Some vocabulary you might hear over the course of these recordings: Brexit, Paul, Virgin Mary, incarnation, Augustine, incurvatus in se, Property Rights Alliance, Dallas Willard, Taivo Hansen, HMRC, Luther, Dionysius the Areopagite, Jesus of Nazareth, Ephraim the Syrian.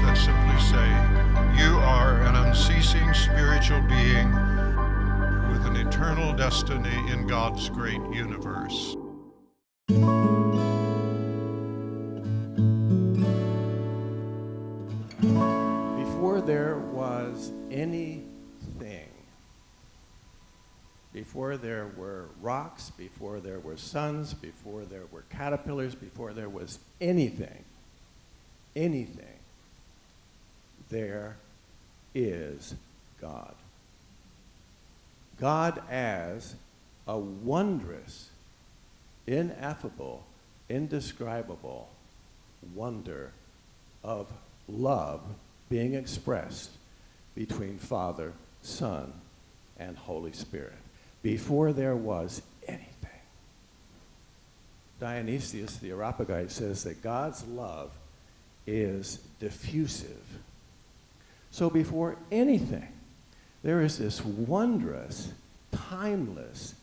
verses that simply say, you are an unceasing spiritual being with an eternal destiny in God's great universe. Before there were rocks, before there were suns, before there were caterpillars, before there was anything, there is God. God as a wondrous, ineffable, indescribable wonder of love being expressed between Father, Son, and Holy Spirit. Before there was anything. Dionysius the Areopagite says that God's love is diffusive. So before anything, there is this wondrous, timeless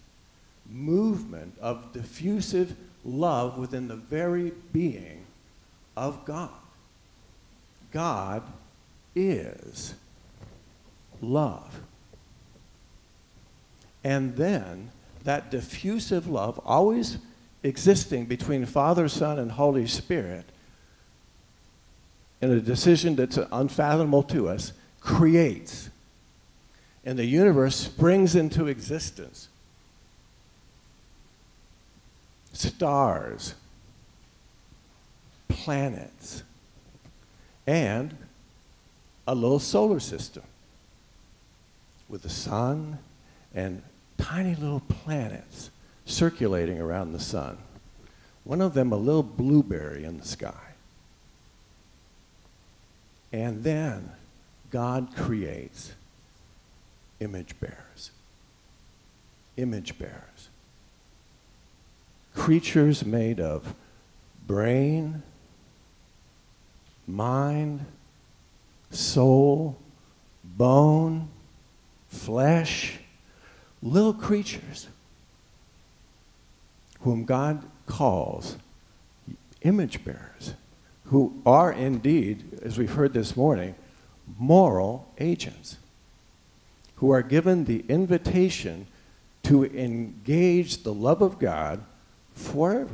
movement of diffusive love within the very being of God. God is love. And then that diffusive love, always existing between Father, Son, and Holy Spirit, in a decision that's unfathomable to us, creates. And the universe springs into existence. Stars, planets, and a little solar system with the sun and tiny little planets circulating around the sun. One of them a little blueberry in the sky. And then God creates image bearers. Image bearers. Creatures made of brain, mind, soul, bone, flesh, little creatures whom God calls image bearers, who are indeed, as we've heard this morning, moral agents, who are given the invitation to engage the love of God forever.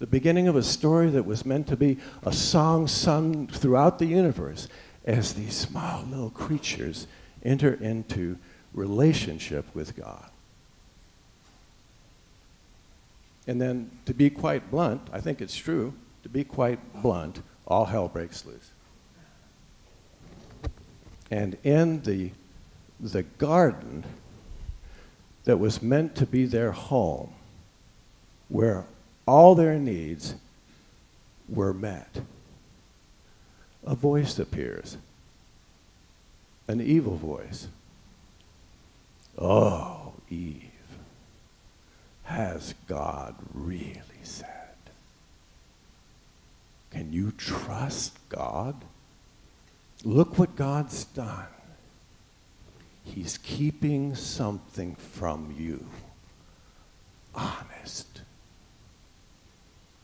The beginning of a story that was meant to be a song sung throughout the universe as these small little creatures enter into relationship with God. And then, to be quite blunt, I think it's true, to be quite blunt, all hell breaks loose. And in the garden that was meant to be their home, where all their needs were met, a voice appears, an evil voice. Oh, Eve, has God really said? Can you trust God? Look what God's done. He's keeping something from you. Honest.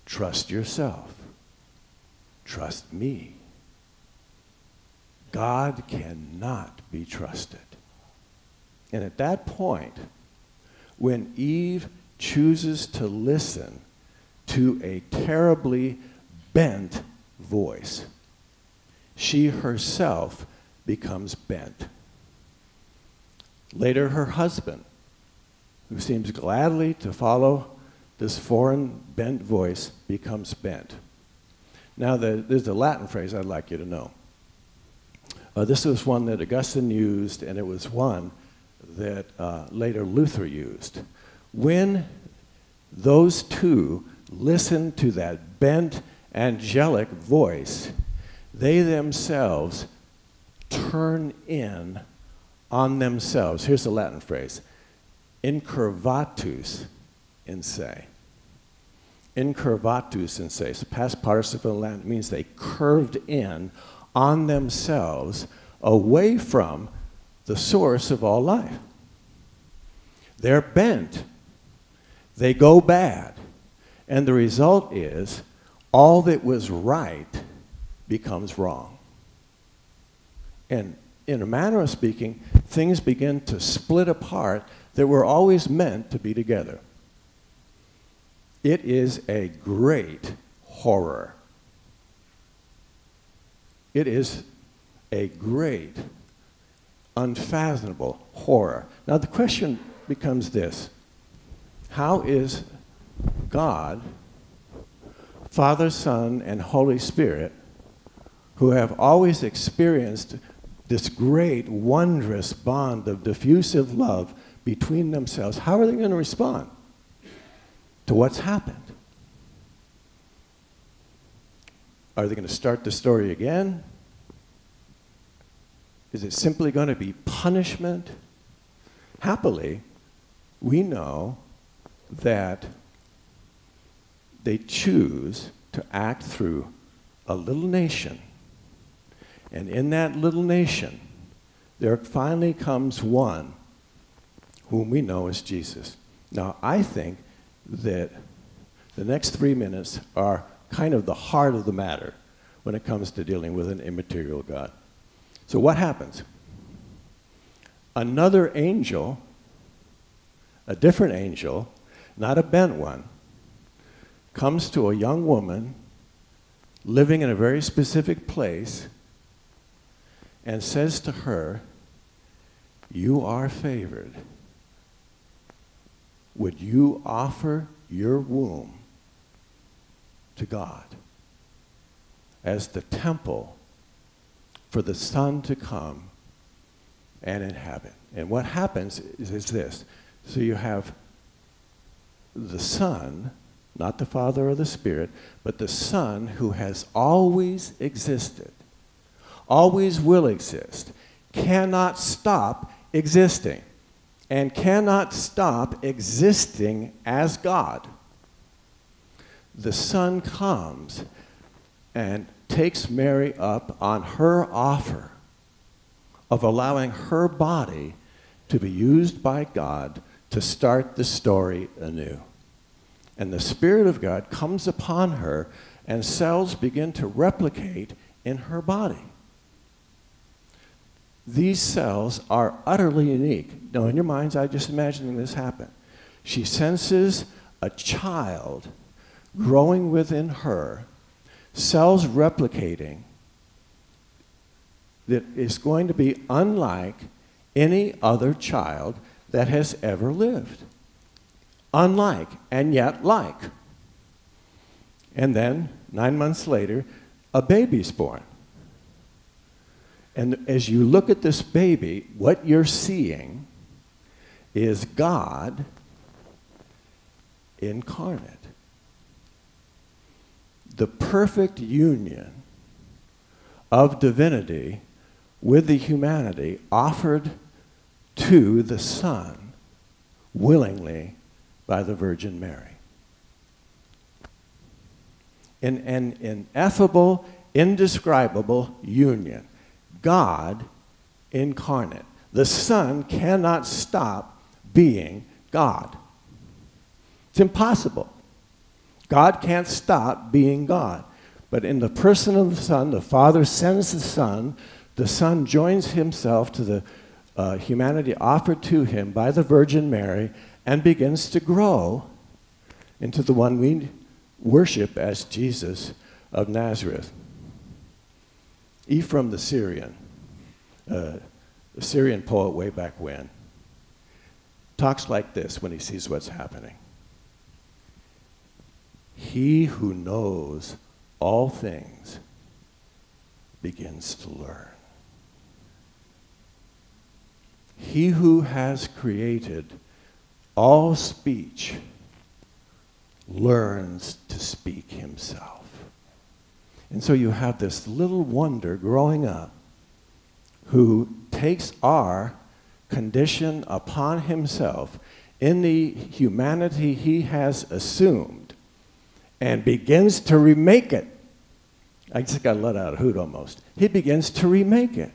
Trust yourself. Trust me. God cannot be trusted. And at that point, when Eve chooses to listen to a terribly bent voice, she herself becomes bent. Later, her husband, who seems gladly to follow this foreign bent voice, becomes bent. Now, there's a Latin phrase I'd like you to know. This was one that Augustine used, and it was one that later Luther used. When those two listened to that bent angelic voice, they themselves turn in on themselves. Here's the Latin phrase, incurvatus in se. Incurvatus in se. It's a past participle in Latin. It means they curved in on themselves away from the source of all life. They're bent. They go bad. And the result is all that was right becomes wrong. And in a manner of speaking, things begin to split apart that were always meant to be together. It is a great horror. It is a great, unfathomable horror. Now the question becomes this: how is God, Father, Son, and Holy Spirit, who have always experienced this great, wondrous bond of diffusive love between themselves, how are they going to respond to what's happened? Are they going to start the story again? Is it simply going to be punishment? Happily, we know that they choose to act through a little nation. And in that little nation, there finally comes one whom we know as Jesus. Now, I think that the next 3 minutes are kind of the heart of the matter when it comes to dealing with an immaterial God. So what happens? Another angel, a different angel, not a bent one, comes to a young woman living in a very specific place and says to her, "You are favored. Would you offer your womb to God as the temple for the Son to come and inhabit?" And what happens is this. So you have the Son, not the Father or the Spirit, but the Son who has always existed, always will exist, cannot stop existing, and cannot stop existing as God. The Son comes and takes Mary up on her offer of allowing her body to be used by God to start the story anew. And the Spirit of God comes upon her, and cells begin to replicate in her body. These cells are utterly unique. Now, in your minds, I'm just imagining this happen. She senses a child growing within her, cells replicating, that is going to be unlike any other child that has ever lived. Unlike, and yet like. And then, 9 months later, a baby's born. And as you look at this baby, what you're seeing is God incarnate. The perfect union of divinity with the humanity offered to the Son willingly by the Virgin Mary. In an ineffable, indescribable union. God incarnate. The Son cannot stop being God. It's impossible. God can't stop being God. But in the person of the Son, the Father sends the Son joins himself to the humanity offered to him by the Virgin Mary and begins to grow into the one we worship as Jesus of Nazareth. Ephraim the Syrian, a Syrian poet way back when, talks like this when he sees what's happening. "He who knows all things begins to learn. He who has created all speech learns to speak himself." And so you have this little wonder growing up who takes our condition upon himself in the humanity he has assumed and begins to remake it. I just got let out a hoot almost. He begins to remake it,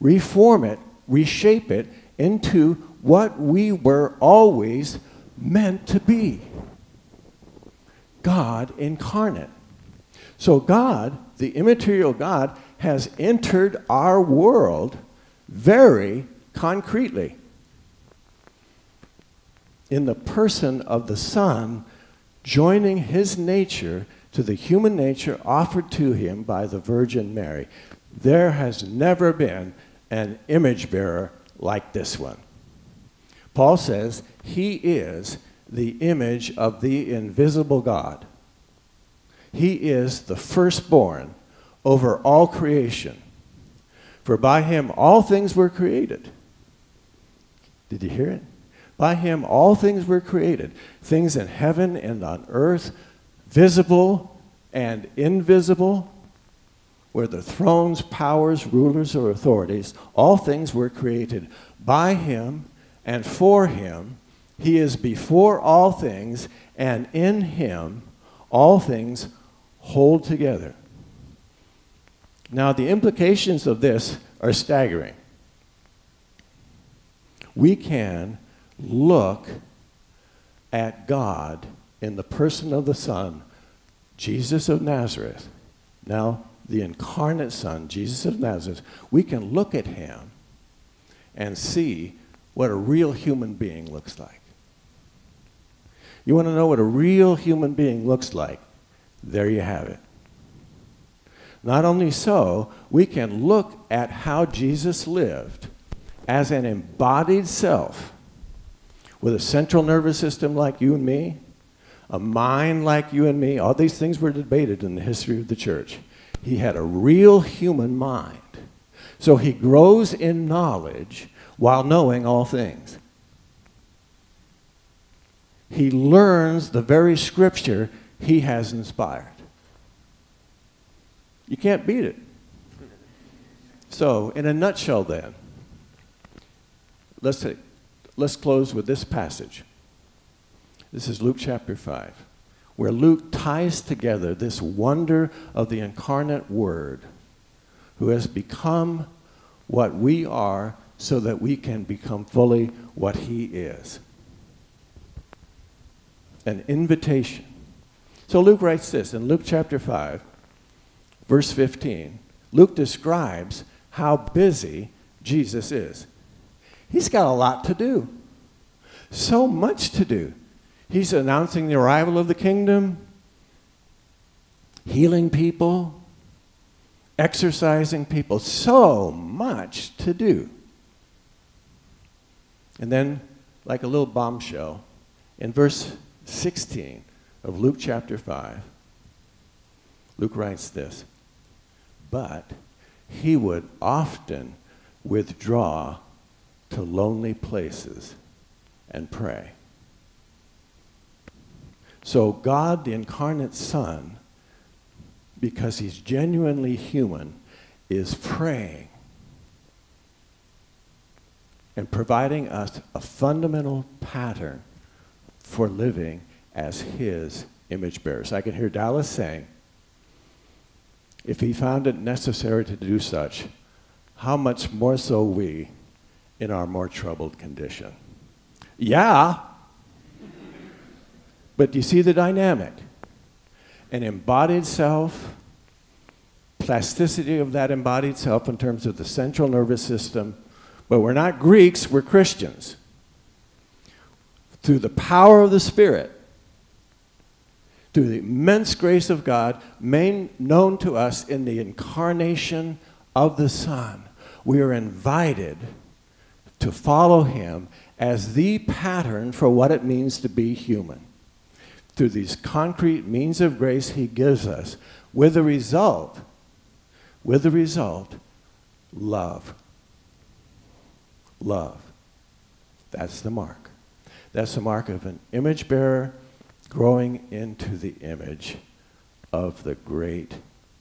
reform it, reshape it into what we were always meant to be. God incarnate. So God, the immaterial God, has entered our world very concretely in the person of the Son, joining his nature to the human nature offered to him by the Virgin Mary. There has never been an image bearer like this one. Paul says he is the image of the invisible God. He is the firstborn over all creation. For by him all things were created. Did you hear it? By him all things were created, things in heaven and on earth, visible and invisible, whether thrones, powers, rulers, or authorities, all things were created by him and for him. He is before all things, and in him all things hold together. Now, the implications of this are staggering. We can look at God in the person of the Son, Jesus of Nazareth. Now, the incarnate Son, Jesus of Nazareth, we can look at him and see what a real human being looks like. You want to know what a real human being looks like? There you have it. Not only so, we can look at how Jesus lived as an embodied self with a central nervous system like you and me, a mind like you and me. All these things were debated in the history of the church. He had a real human mind. So he grows in knowledge while knowing all things. He learns the very scripture he has inspired. You can't beat it. So, in a nutshell then, let's close with this passage. This is Luke chapter 5, where Luke ties together this wonder of the incarnate Word, who has become what we are so that we can become fully what he is. An invitation. So Luke writes this in Luke chapter 5, verse 15. Luke describes how busy Jesus is. He's got a lot to do. So much to do. He's announcing the arrival of the kingdom, healing people, exercising people. So much to do. And then, like a little bombshell, in verse 16 of Luke chapter 5, Luke writes this, but he would often withdraw to lonely places and pray. So God, the incarnate Son, because he's genuinely human, is praying and providing us a fundamental pattern for living as his image bearers. I can hear Dallas saying, if he found it necessary to do such, how much more so we in our more troubled condition? Yeah, but you see the dynamic. An embodied self, plasticity of that embodied self in terms of the central nervous system, but we're not Greeks, we're Christians. Through the power of the Spirit, through the immense grace of God made known to us in the incarnation of the Son, we are invited to follow him as the pattern for what it means to be human. Through these concrete means of grace he gives us, with the result, love. Love. That's the mark. That's the mark of an image bearer growing into the image of the great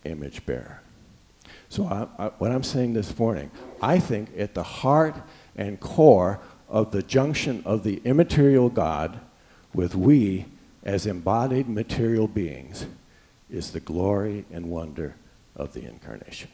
image bearer. So what I'm saying this morning, I think at the heart and core of the junction of the immaterial God with we as embodied material beings is the glory and wonder of the incarnation.